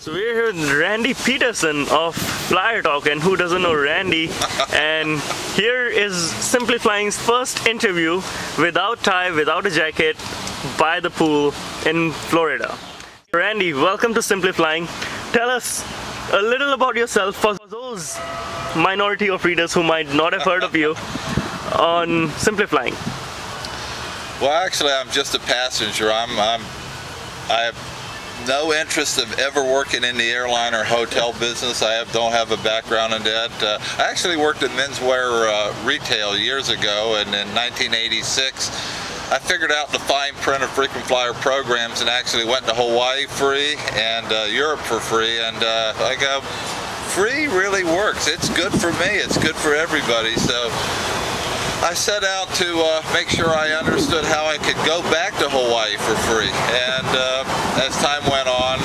So we're here with Randy Petersen of Flyer Talk, and who doesn't know Randy? And here is Simply Flying's first interview without tie, without a jacket, by the pool in Florida. Randy, welcome to Simply Flying. Tell us a little about yourself for those minority of readers who might not have heard of you on Simply Flying. Well, actually, I'm just a passenger. I have no interest of ever working in the airline or hotel business. I don't have a background in that. I actually worked in menswear retail years ago, and in 1986 I figured out the fine print of frequent flyer programs and actually went to Hawaii free and Europe for free, and I go, free really works. It's good for me, it's good for everybody. So I set out to make sure I understood how I could go back to Hawaii for free. And as time went on,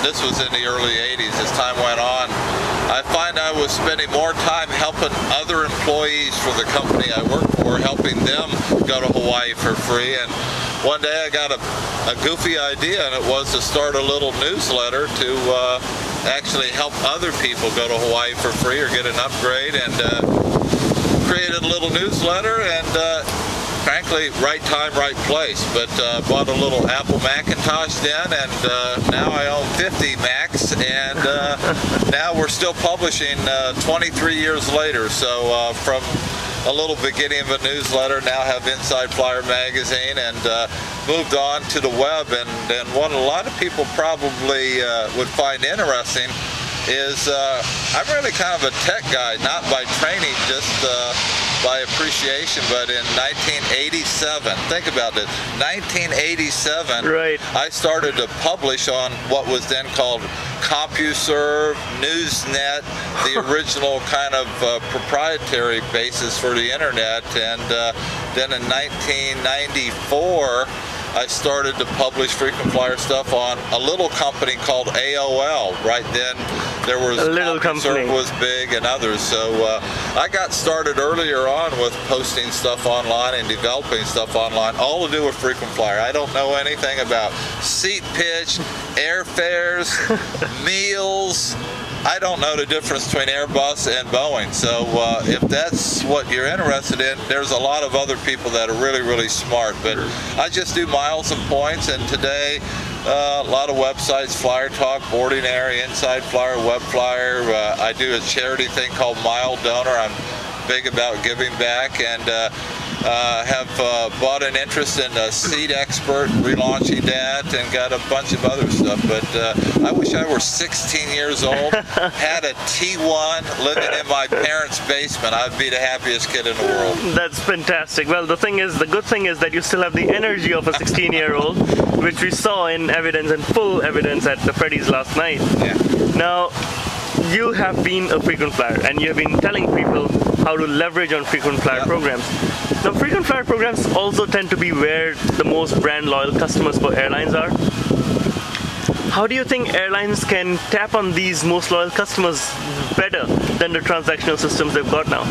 this was in the early 80s, as time went on, I find I was spending more time helping other employees for the company I worked for, helping them go to Hawaii for free. And one day I got a goofy idea, and it was to start a little newsletter to actually help other people go to Hawaii for free or get an upgrade. And created a little newsletter, and frankly, right time, right place. But bought a little Apple Macintosh then, and now I own 50 Macs, and now we're still publishing 23 years later. So from a little beginning of a newsletter, now have Inside Flyer magazine, and moved on to the web. And what a lot of people probably would find interesting is I'm really kind of a tech guy, not by training, just by appreciation. But in 1987, think about this, 1987, right, I started to publish on what was then called CompuServe, Newsnet, the original kind of proprietary basis for the internet. And then in 1994, I started to publish frequent flyer stuff on a little company called AOL. Right then, there was a little company was big and others. So I got started earlier on with posting stuff online and developing stuff online, all to do with frequent flyer. I don't know anything about seat pitch, airfares, meals. I don't know the difference between Airbus and Boeing. So if that's what you're interested in, there's a lot of other people that are really, really smart. But I just do miles and points, and today a lot of websites, Flyer Talk, Boarding Area, Inside Flyer, Web Flyer. I do a charity thing called Mile Donor. I'm big about giving back, and have bought an interest in a seed expert, relaunching that, and got a bunch of other stuff. But I wish I were 16 years old, had a T1, living in my parents' basement. I'd be the happiest kid in the world. That's fantastic. Well, the thing is, the good thing is that you still have the energy of a 16-year-old, which we saw in evidence, in full evidence, at the Freddy's last night. Yeah. Now, you have been a frequent flyer, and you have been telling people how to leverage on frequent flyer programs. Now, frequent flyer programs also tend to be where the most brand loyal customers for airlines are. How do you think airlines can tap on these most loyal customers better than the transactional systems they've got now?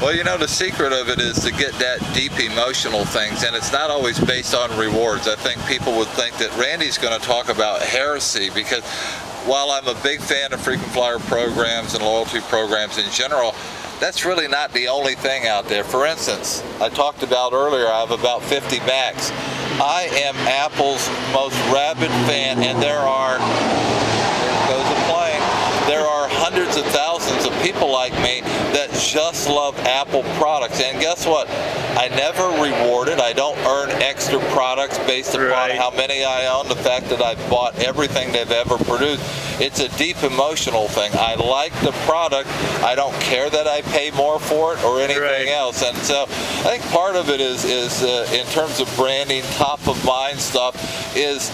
Well, you know, the secret of it is to get that deep emotional things, and it's not always based on rewards. I think people would think that Randy's going to talk about heresy, because while I'm a big fan of frequent flyer programs and loyalty programs in general, that's really not the only thing out there. For instance, I talked about earlier, I have about 50 Macs. I am Apple's most rabid fan, and there are hundreds of thousands of people like me that just love Apple products. And guess what? I never reward it. I don't earn extra products based upon how many I own, the fact that I've bought everything they've ever produced. It's a deep emotional thing. I like the product. I don't care that I pay more for it or anything else. And so I think part of it is in terms of branding, top of mind stuff, is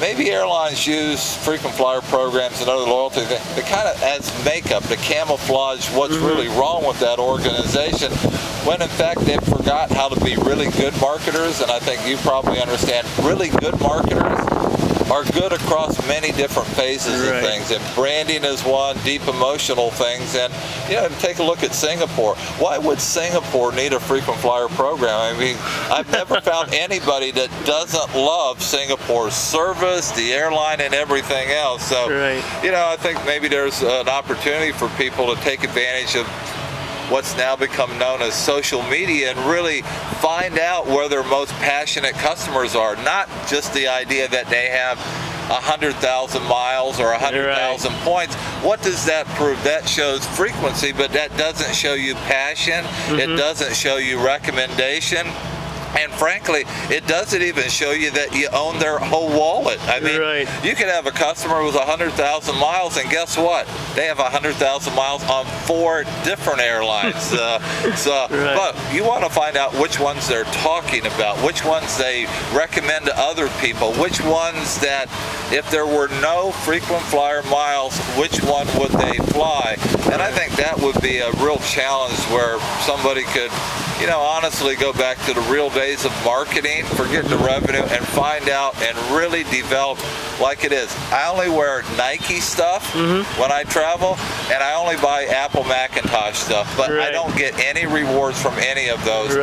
maybe airlines use frequent flyer programs and other loyalty things to kind of as makeup, to camouflage what's really wrong with that organization, when in fact they've forgot how to be really good marketers. And I think you probably understand, really good marketers are good across many different phases of things, and branding is one, deep emotional things, and you know, take a look at Singapore. Why would Singapore need a frequent flyer program? I mean, I've never found anybody that doesn't love Singapore's service, the airline, and everything else. So, you know, I think maybe there's an opportunity for people to take advantage of what's now become known as social media and really find out where their most passionate customers are, not just the idea that they have 100,000 miles or 100,000 points. What does that prove? That shows frequency, but that doesn't show you passion. It doesn't show you recommendation. And frankly, it doesn't even show you that you own their whole wallet. I mean, you could have a customer with 100,000 miles, and guess what? They have 100,000 miles on 4 different airlines. But you want to find out which ones they're talking about, which ones they recommend to other people, which ones that, if there were no frequent flyer miles, which one would they fly? And I think that would be a real challenge where somebody could, you know, honestly go back to the real days of marketing, forget the revenue, and find out and really develop like it is. I only wear Nike stuff when I travel, and I only buy Apple Macintosh stuff, but I don't get any rewards from any of those.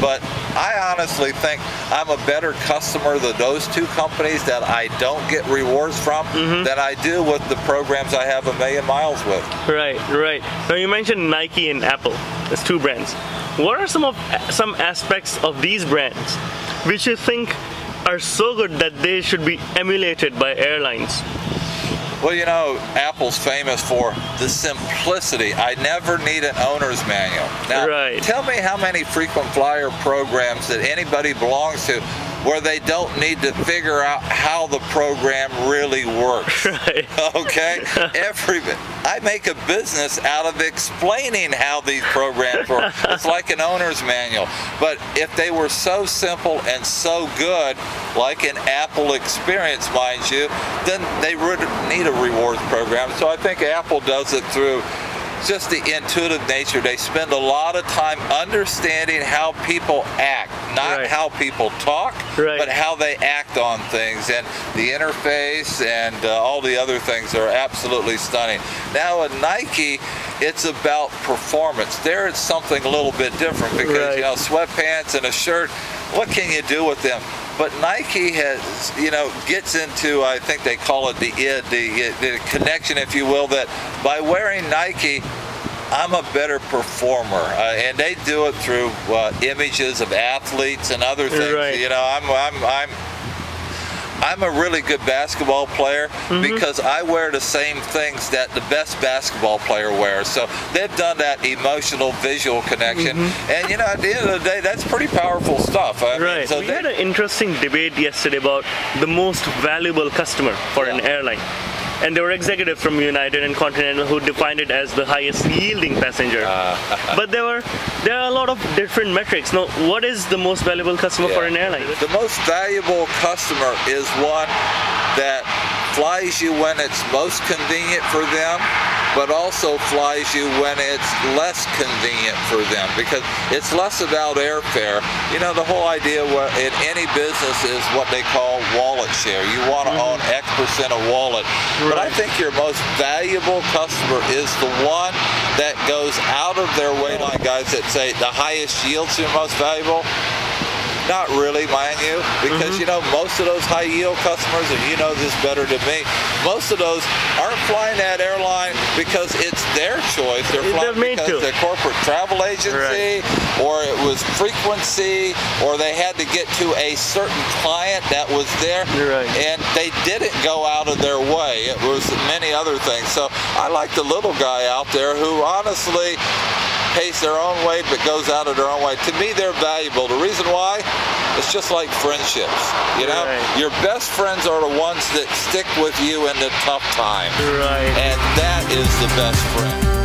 But I honestly think I'm a better customer to those two companies that I don't get rewards from than I do with the programs I have a million miles with. Now you mentioned Nike and Apple. That's 2 brands. What are some aspects of these brands which you think are so good that they should be emulated by airlines? Well, you know, Apple's famous for the simplicity. I never need an owner's manual. Now, tell me how many frequent flyer programs that anybody belongs to where they don't need to figure out how the program really works. Okay? I make a business out of explaining how these programs work. It's like an owner's manual. But if they were so simple and so good, like an Apple experience, mind you, then they would need a rewards program. So I think Apple does it through just the intuitive nature. They spend a lot of time understanding how people act, not how people talk, but how they act on things, and the interface and all the other things are absolutely stunning. Now at Nike, it's about performance. There it's something a little bit different because you know, sweatpants and a shirt, what can you do with them? But Nike has, you know, gets into, I think they call it the connection, if you will, that by wearing Nike, I'm a better performer. And they do it through images of athletes and other things. You know, I'm a really good basketball player because I wear the same things that the best basketball player wears. So they've done that emotional visual connection. And, you know, at the end of the day, that's pretty powerful stuff. I mean, so we had an interesting debate yesterday about the most valuable customer for an airline. And there were executives from United and Continental who defined it as the highest yielding passenger. But there are a lot of different metrics. Now, what is the most valuable customer for an airline? The most valuable customer is one that flies you when it's most convenient for them, but also flies you when it's less convenient for them, because it's less about airfare. You know, the whole idea in any business is what they call wallet share. You want to own X percent of wallet. But I think your most valuable customer is the one that goes out of their way, like guys that say the highest yield's your most valuable. Not really, mind you, because you know, most of those high yield customers, and you know this better than me, most of those aren't flying that airline because it's their choice. They're flying because they're corporate travel agency, or it was frequency, or they had to get to a certain client that was there, and they didn't go out of their way. It was many other things. So I like the little guy out there who honestly pace their own way but goes out of their own way. To me, they're valuable. The reason why, it's just like friendships. You know, your best friends are the ones that stick with you in the tough times. And that is the best friend.